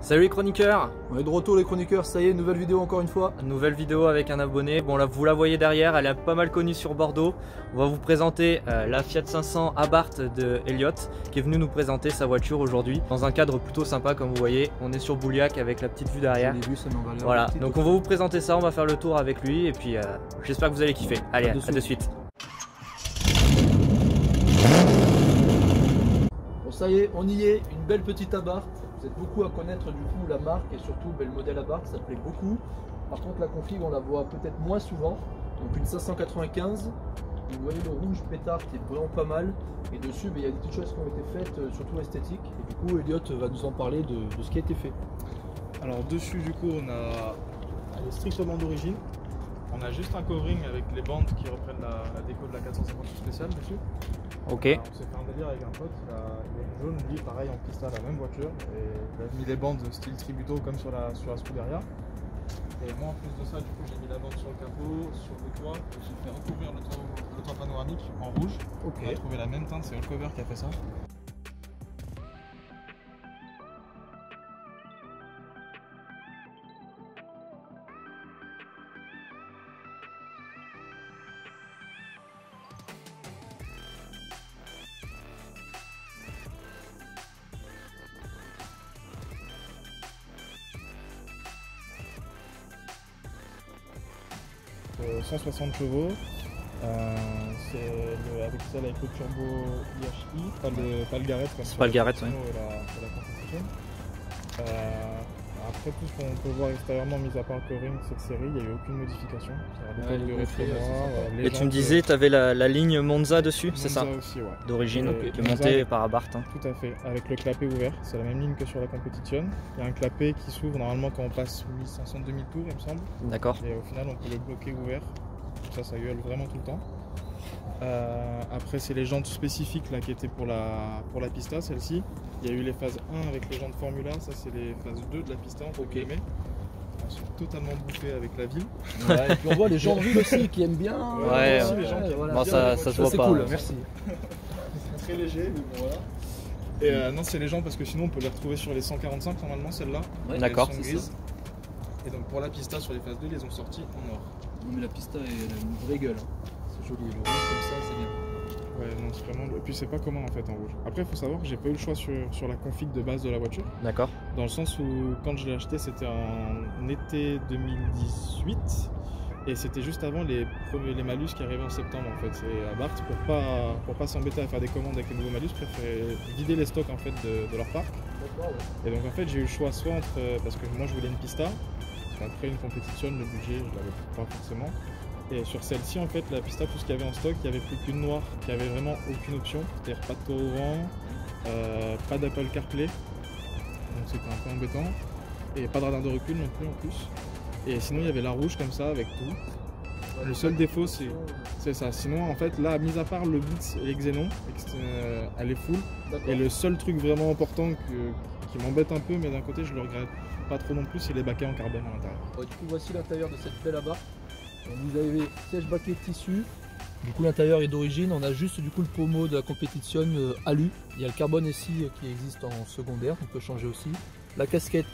Salut les chroniqueurs, on est de retour les chroniqueurs, ça y est, nouvelle vidéo encore une fois. Nouvelle vidéo avec un abonné, bon là vous la voyez derrière, elle est pas mal connue sur Bordeaux. On va vous présenter la Fiat 500 Abarth de Elliott qui est venu nous présenter sa voiture aujourd'hui dans un cadre plutôt sympa comme vous voyez. On est sur Bouliac avec la petite vue derrière. Début, ça voilà, donc on va vous présenter ça, on va faire le tour avec lui et puis j'espère que vous allez kiffer. Allez, à de suite. Bon ça y est, on y est, une belle petite Abarth. Vous êtes beaucoup à connaître du coup la marque et surtout le modèle Abarth, ça plaît beaucoup. Par contre la config on la voit peut-être moins souvent. Donc une 595, vous voyez le rouge pétard qui est vraiment pas mal. Et dessus il y a des petites choses qui ont été faites, surtout esthétiques. Et du coup Elliott va nous en parler de ce qui a été fait. Alors dessus du coup on a, elle est strictement d'origine. On a juste un covering avec les bandes qui reprennent la déco de la 450 spéciale dessus. Ok. Alors, on s'est fait un délire avec un pote, il a une jaune, lui pareil en Pista, la même voiture. Et il a mis les bandes style Tributo comme sur la Scuderia. Et moi en plus de ça, du coup j'ai mis la bande sur le capot, sur le toit, et j'ai fait recouvrir le toit panoramique en rouge. Okay. On a trouvé la même teinte, c'est Allcover qui a fait ça. De 160 chevaux, c'est avec celle avec le turbo IHI, pas le Garrett, comme pas le Garrett, ouais. La Competition. Après tout ce qu'on peut voir extérieurement, mis à part le covering de cette série, il n'y a eu aucune modification. Ouais, de rétro noir, et tu me disais, tu avais la ligne Monza dessus, c'est ça? Monza aussi, ouais. D'origine, qui est montée par Abarth. Hein. Tout à fait, avec le clapet ouvert, c'est la même ligne que sur la Competition. Il y a un clapet qui s'ouvre normalement quand on passe 1500-2000 tours, il me semble. D'accord. Et au final, on peut le bloquer ouvert. Donc ça gueule vraiment tout le temps. Après c'est les jantes spécifiques là, qui étaient pour la Pista, celle-ci. Il y a eu les phases 1 avec les jantes Formula, ça c'est les phases 2 de la Pista entre guillemets. On se fait totalement bouffé avec la ville. Ouais, et puis on voit les gens de ville aussi qui aiment bien. Ouais, aussi, les gens qui voilà, bon, bien ça se voit pas. C'est cool, merci. C'est très léger, mais bon voilà. Et non c'est les jantes parce que sinon on peut les retrouver sur les 145 normalement celles-là. Ouais, d'accord, c'est ça. Et donc pour la Pista sur les phases 2, ils les ont sortis en or. Non mais la Pista elle a une vraie gueule. Joli, le rouge comme ça c'est bien. Ouais non c'est vraiment, et puis c'est pas commun en fait en rouge. Après il faut savoir que j'ai pas eu le choix sur la config de base de la voiture. D'accord. Dans le sens où quand je l'ai acheté c'était en été 2018 et c'était juste avant les malus qui arrivaient en septembre en fait. C'est Abarth pour pas s'embêter à faire des commandes avec les nouveaux malus, préférer vider les stocks en fait de leur parc. D'accord, ouais. Et donc en fait j'ai eu le choix soit entre, parce que moi je voulais une Pista, après une Competition, le budget je l'avais pas forcément. Et sur celle-ci, en fait, la Pista, tout ce qu'il y avait en stock, il n'y avait plus qu'une noire, qui avait vraiment aucune option. C'est-à-dire pas de tour avant, pas d'Apple CarPlay, donc c'était un peu embêtant. Et pas de radar de recul non plus en plus. Et sinon, il y avait la rouge comme ça, avec tout. Le seul défaut, c'est ça. Sinon, en fait, là, mis à part le Blitz et les Xenon, elle est full. Et le seul truc vraiment important qui m'embête un peu, mais d'un côté, je le regrette pas trop non plus, c'est les baquets en carbone à l'intérieur. Ouais, du coup, voici l'intérieur de cette belle Abarth. Vous avez siège baquet tissu, du coup l'intérieur est d'origine, on a juste du coup le pommeau de la Competition alu, il y a le carbone ici qui existe en secondaire, on peut changer aussi. La casquette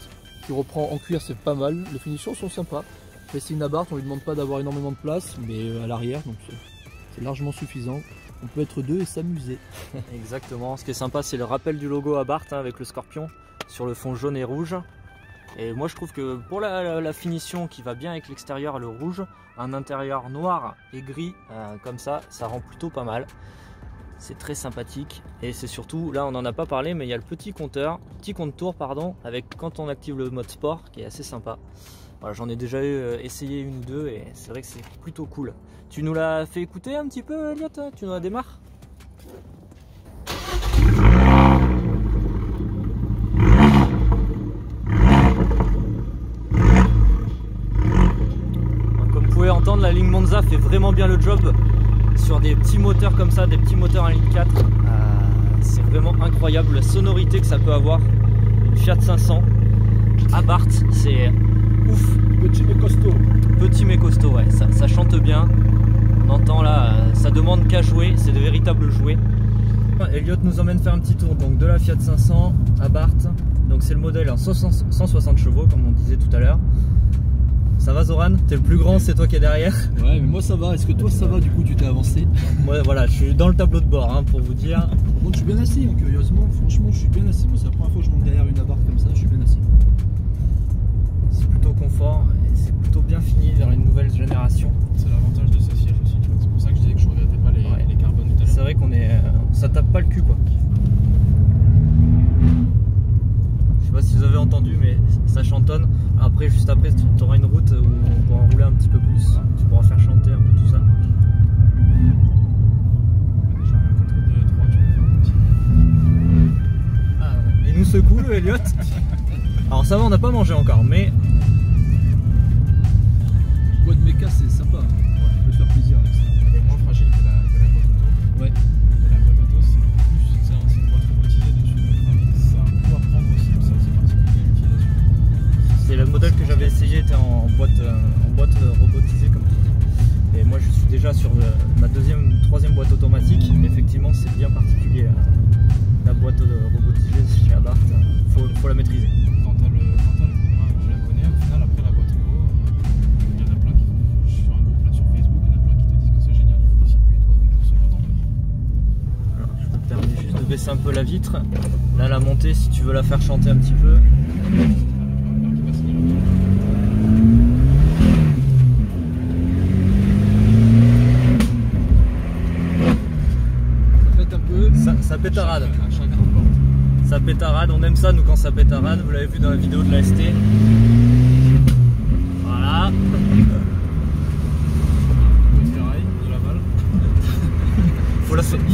qui reprend en cuir c'est pas mal, les finitions sont sympas. Après c'est une Abarth, on lui demande pas d'avoir énormément de place mais à l'arrière donc c'est largement suffisant. On peut être deux et s'amuser. Exactement, ce qui est sympa c'est le rappel du logo Abarth hein, avec le scorpion sur le fond jaune et rouge. Et moi je trouve que pour la finition qui va bien avec l'extérieur, le rouge, un intérieur noir et gris comme ça, ça rend plutôt pas mal. C'est très sympathique et c'est surtout, là on n'en a pas parlé mais il y a le petit compte tour pardon, avec quand on active le mode sport qui est assez sympa. Voilà, j'en ai déjà essayé une ou deux et c'est vrai que c'est plutôt cool. Tu nous l'as fait écouter un petit peu Elliott, tu nous la démarres ? Entendre la ligne Monza fait vraiment bien le job sur des petits moteurs comme ça, des petits moteurs 1.4 litre, c'est vraiment incroyable la sonorité que ça peut avoir une Fiat 500 Abarth, c'est ouf, petit mais costaud ouais, ça chante bien, on entend là, ça demande qu'à jouer, c'est de véritables jouets. Elliott nous emmène faire un petit tour donc de la Fiat 500 Abarth Donc c'est le modèle en 160 chevaux comme on disait tout à l'heure. Ça va Zoran? T'es le plus grand, c'est toi qui es derrière. Ouais mais moi ça va, est-ce que toi ça va du coup tu t'es avancé? Moi voilà, je suis dans le tableau de bord hein, pour vous dire. Bon, je suis bien assis, hein, curieusement, franchement je suis bien assis. Moi c'est la première fois que je monte derrière une Abarth comme ça, je suis bien assis. C'est plutôt confort et c'est plutôt bien fini vers une nouvelle génération. C'est l'avantage de ces sièges aussi, c'est pour ça que je disais que je regrettais pas les, les carbones tout à l'heure. C'est vrai qu'on est, ça tape pas le cul quoi. Je sais pas si vous avez entendu mais ça chantonne. Après juste après tu auras une route où on pourra rouler un petit peu plus, tu pourras faire chanter un peu tout ça. Déjà contre 2 et 3 tu peux faire aussi. Ah ouais. Il nous secoue le Elliott. Alors ça va on n'a pas mangé encore mais. Le quad méca c'est sympa, tu peux te faire plaisir avec ça. Elle est moins fragile que la boîte auto. Ouais. Et la boîte auto c'est plus c'est une boîte robotisée dessus. C'est le modèle que j'avais essayé, était en boîte robotisée comme tu dis. Et moi je suis déjà sur ma troisième boîte automatique, mais effectivement c'est bien particulier. La boîte robotisée chez Abarth, faut la maîtriser. Quand t'as le programme, je la connais, au final après la boîte robot, il y en a plein qui font sur un groupe là sur Facebook, il y en a plein qui te disent que c'est génial, il faut le circuit toi avec le secondaire. Alors je te permets juste de baisser un peu la vitre. Là la montée si tu veux la faire chanter un petit peu. Ça pétarade. Ça pétarade, on aime ça nous quand ça pétarade, vous l'avez vu dans la vidéo de la ST. Voilà.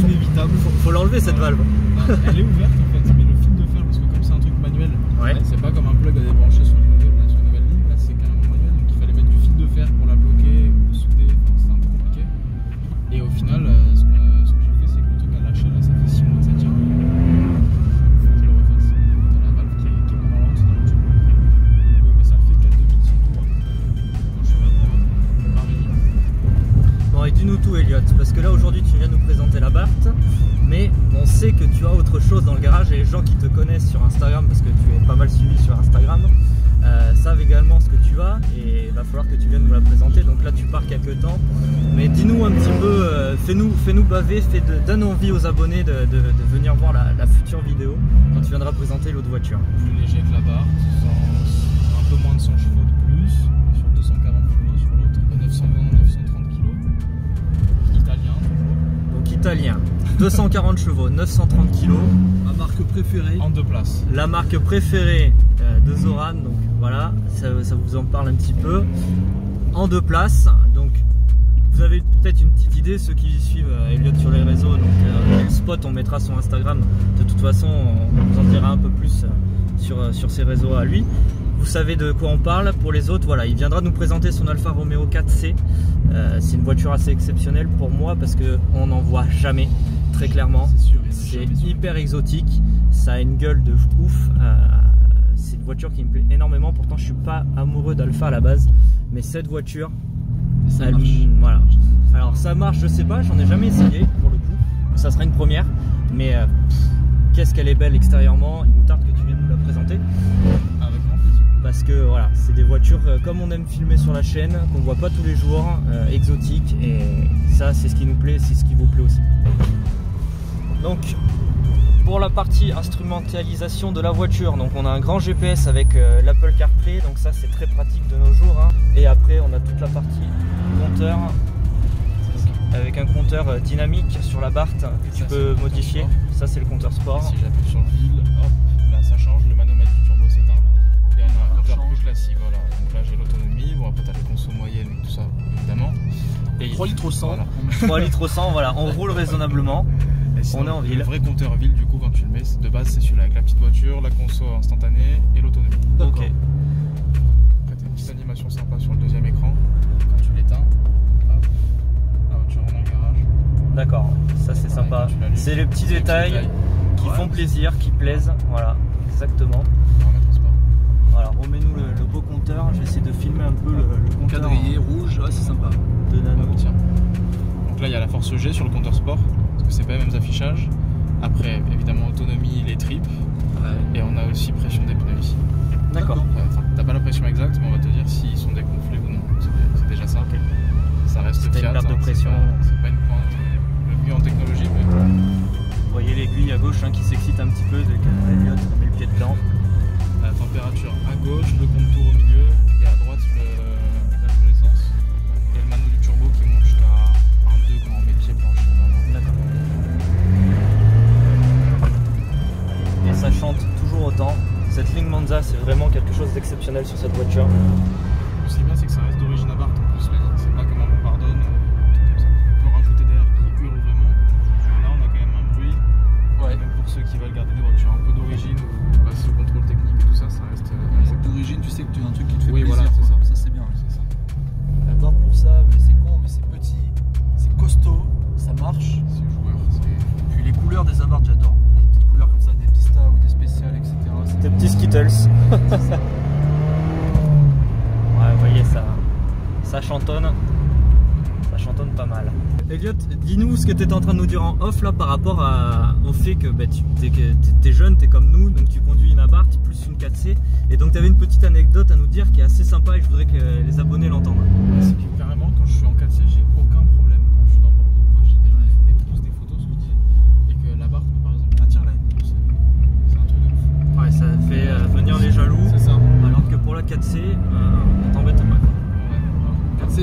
Inévitable. Faut l'enlever cette valve. Non, elle est ouverte en fait, mais le fil de fer, parce que comme c'est un truc manuel, ouais. C'est pas comme un plug à débrancher sur une nouvelle ligne, là c'est carrément manuel, donc il fallait mettre du fil de fer pour la bloquer, pour souder, enfin, c'était un peu compliqué. Et au final, ce que j'ai fait, c'est que le truc a lâché, là ça fait 6 mois que ça tient. Faut que je le refasse. T'as la valve qui est vraiment lente dans le tube. Mais ça fait 4 2 minutes tours quand je suis à Paris. Bon, et dis-nous tout, Elliott, parce que là aujourd'hui tu viens nous présenter la Abarth. Mais on sait que tu as autre chose dans le garage et les gens qui te connaissent sur Instagram, parce que tu es pas mal suivi sur Instagram, savent également ce que tu as et il va falloir que tu viennes nous la présenter. Donc là tu pars quelques temps, mais dis-nous un petit peu, fais-nous baver, donne envie aux abonnés de venir voir la future vidéo quand tu viendras présenter l'autre voiture. Plus léger que la Abarth, un peu moins de 100 chevaux de plus, sur 240 chevaux, sur l'autre 920-930 kg, italien toujours. Donc italien. 240 chevaux, 930 kg. Ma marque préférée. En 2 places. La marque préférée de Zoran, donc voilà, ça vous en parle un petit peu. En 2 places, donc vous avez peut-être une petite idée, ceux qui suivent Elliott sur les réseaux, donc Ellspot, on mettra son Instagram. De toute façon, on vous en dira un peu plus sur ses réseaux à lui. Vous savez de quoi on parle. Pour les autres, voilà, il viendra nous présenter son Alfa Romeo 4C. C'est une voiture assez exceptionnelle pour moi parce qu'on n'en voit jamais. Très clairement, c'est hyper exotique, ça a une gueule de ouf, c'est une voiture qui me plaît énormément, pourtant je suis pas amoureux d'Alfa à la base, mais cette voiture, ça marche. Voilà. Alors ça marche, je sais pas, j'en ai jamais essayé pour le coup, ça sera une première, mais qu'est-ce qu'elle est belle extérieurement, il me tarde que tu viennes nous la présenter. Avec grand plaisir. Parce que voilà, c'est des voitures comme on aime filmer sur la chaîne, qu'on voit pas tous les jours, exotiques, et ça c'est ce qui nous plaît, c'est ce qui vous plaît aussi. Donc pour la partie instrumentalisation de la voiture, donc on a un grand GPS avec l'Apple CarPlay, donc ça c'est très pratique de nos jours hein. Et après on a toute la partie compteur avec un compteur dynamique sur la Abarth que tu peux modifier, ça c'est le compteur sport. Et si j'appuie sur le fil, hop, là ça change, le manomètre du turbo s'éteint. Il y a un compteur plus classique, voilà. Donc là j'ai l'autonomie, bon après t'as les conso moyennes et tout ça évidemment. Et 3 litres au 100, voilà. 3 litres au 100, voilà, on roule raisonnablement. Sinon, on est en ville. Le vrai compteur ville, du coup, quand tu le mets, de base, c'est celui-là avec la petite voiture, la conso instantanée et l'autonomie. Ok. Après, t'as une petite animation sympa sur le deuxième écran. Quand tu l'éteins, hop, la voiture rentre dans le garage. D'accord, ça c'est sympa. C'est les petits détails qui font plaisir, qui plaisent. Voilà, exactement. On va remettre au sport. Voilà, remets-nous le beau compteur. J'essaie de filmer un peu le compteur. Quadrillé rouge, ouais, c'est sympa. De nano. Donc là, il y a la force G sur le compteur sport. C'est pas les mêmes affichages. Après, évidemment, autonomie, les tripes, et on a aussi pression des pneus ici. D'accord. Enfin, t'as pas la pression exacte, mais on va te dire s'ils sont dégonflés ou non. C'est déjà ça. Okay. Ça reste Fiat. C'est une perte de pression. C'est pas une pointe. Le mieux en technologie, mais... Vous voyez l'aiguille à gauche hein, qui s'excite un petit peu dès que Elliott met le pied dedans. La température à gauche, le contour au milieu et à droite la l'essence. Et le mano du turbo qui monte jusqu'à 1,2 quand on met pied planche. Et ça chante toujours autant. Cette ligne Monza, c'est vraiment quelque chose d'exceptionnel sur cette voiture. Ce qui est bien, c'est que ça reste d'origine Abarth en plus. C'est pas comme un bombardonne ou tout comme ça. On peut rajouter des airs qui hurlent vraiment. Là, on a quand même un bruit. Ouais. Même pour ceux qui veulent garder des voitures un peu d'origine ou passer au contrôle technique et tout ça, ça reste. C'est d'origine, tu sais que tu as un truc qui te fait plaisir. Oui, voilà, c'est ça. Ça, c'est bien. La dinde pour ça, mais c'est con, mais c'est petit, c'est costaud, ça marche. C'est joueur. Puis les couleurs des Abarth, j'adore. Des petites couleurs comme ça, des Pista ou des spéciales, etc. Des petits Skittles. Vous voyez, ça chantonne. Ça chantonne pas mal. Elliott, dis-nous ce que tu étais en train de nous dire en off là par rapport au fait que bah, t'es jeune, t'es comme nous, donc tu conduis une Abarth plus une 4C. Et donc tu avais une petite anecdote à nous dire qui est assez sympa et je voudrais que les abonnés l'entendent. C'est que carrément, quand je suis en 4C, j'ai aucun problème. Quand je suis dans Bordeaux, moi, j'ai déjà tous des photos, ce que je dis. Et que l'Abarth, par exemple, attire la haine. C'est un truc de ouf. Ouais, ça fait venir les jaloux. C'est ça. Alors que pour la 4C,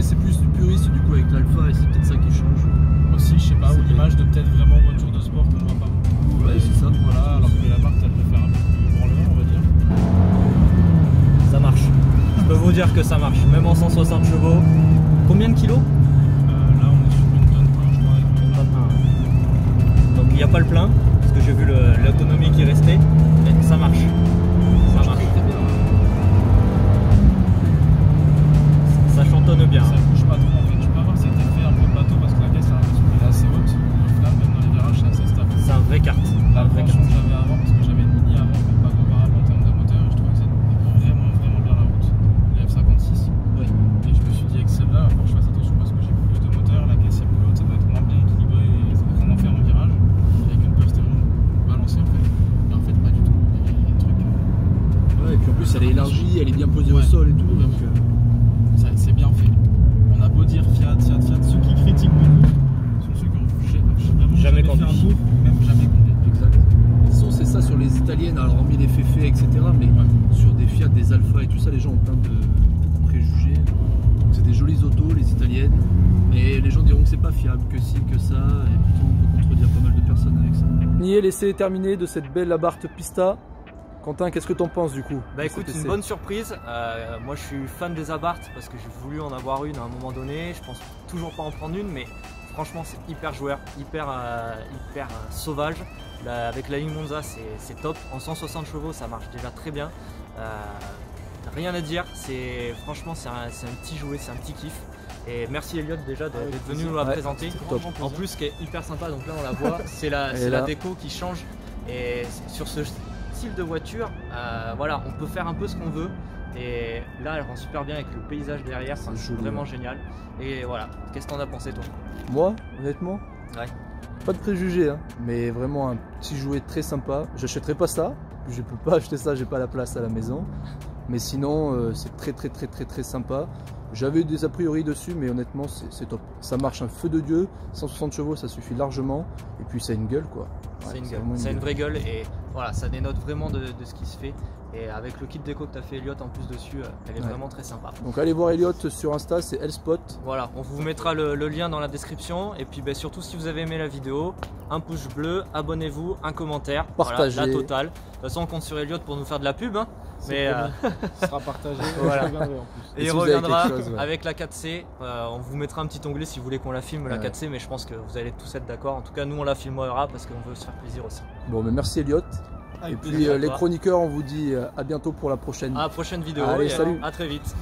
c'est plus du puriste du coup avec l'Alpha et c'est peut-être ça qui change. Aussi, je sais pas, ou l'image de peut-être vraiment voiture de sport qu'on voit pas. Ouais, c'est ça. Voilà, alors que la marque elle peut faire un peu plus branleur, on va dire. Ça marche. Je peux vous dire que ça marche, même en 160 chevaux. Combien de kilos? Là, on est sur une tonne plein, je crois. Donc il n'y a pas le plein, parce que j'ai vu l'autonomie qui restait. Mais ça marche. Ça marche. Bien. Ça bouge pas trop en fait, tu peux avoir cet effet un peu bateau parce que la caisse elle est assez haute, au final même dans les virages c'est assez stable. C'est un vrai kart. La version que j'avais avant, parce que j'avais une mini avant, mais pas comparable en termes de moteur et je trouvais que c'était vraiment bien la route, les F56. Ouais. Et je me suis dit avec celle-là, il faut que je fasse attention parce que j'ai plus de moteur, la caisse est plus haute, ça doit être moins bien équilibré et ça doit être moins ferme en virage, avec une piste balancée en fait. Et en fait pas du tout, il y a des trucs. Ouais, et puis en plus elle est élargie, elle est bien posée au sol et tout. C'est bien fait. On a beau dire Fiat, ceux qui critiquent beaucoup sont ceux qui n'ont jamais fait un tour, même jamais conduit. Exact. C'est ça sur les italiennes, alors hormis les féfés, etc. Mais sur des Fiat, des Alfa et tout ça, les gens ont plein de préjugés. C'est des jolies autos, les italiennes, mais les gens diront que c'est pas fiable, que si, que ça, et plutôt on peut contredire pas mal de personnes avec ça. Nier, laissez terminer de cette belle Abarth Pista. Quentin, qu'est-ce que t'en penses du coup? Bah écoute, une bonne surprise. Moi je suis fan des Abarth parce que j'ai voulu en avoir une à un moment donné. Je pense toujours pas en prendre une, mais franchement c'est hyper joueur, hyper sauvage. Là, avec la ligne Monza c'est top. En 160 chevaux ça marche déjà très bien. Rien à dire, franchement c'est un petit jouet, c'est un petit kiff. Et merci Elliott déjà d'être venu nous la présenter. En plus ce qui est hyper sympa, donc là on la voit, c'est la déco qui change. Et sur ce style de voiture, voilà, on peut faire un peu ce qu'on veut et là elle rend super bien avec le paysage derrière, c'est vraiment génial. Et voilà, qu'est-ce que t'en as pensé toi? Moi, honnêtement, pas de préjugés, hein, mais vraiment un petit jouet très sympa. J'achèterai pas ça, je peux pas acheter ça, j'ai pas la place à la maison, mais sinon c'est très sympa. J'avais eu des a priori dessus, mais honnêtement c'est top. Ça marche un feu de dieu, 160 chevaux ça suffit largement, et puis ça a une gueule quoi. Ouais, c'est une vraie gueule, et voilà, ça dénote vraiment de ce qui se fait. Et avec le kit déco que tu as fait Elliott en plus dessus, elle est vraiment très sympa. Donc allez voir Elliott sur Insta, c'est Ellspot. Voilà, on vous mettra le lien dans la description. Et puis ben, surtout si vous avez aimé la vidéo, un pouce bleu, abonnez-vous, un commentaire. Partagez. Voilà, la totale. De toute façon on compte sur Elliott pour nous faire de la pub. Hein. Mais sera partagé. Voilà. En plus. Et si il reviendra avec la 4C. On vous mettra un petit onglet si vous voulez qu'on la filme la 4C, mais je pense que vous allez tous être d'accord. En tout cas nous on la filmera parce qu'on veut se faire plaisir aussi. Bon mais merci Elliott. Et puis les chroniqueurs, on vous dit à bientôt pour la prochaine vidéo. Allez, salut. À très vite.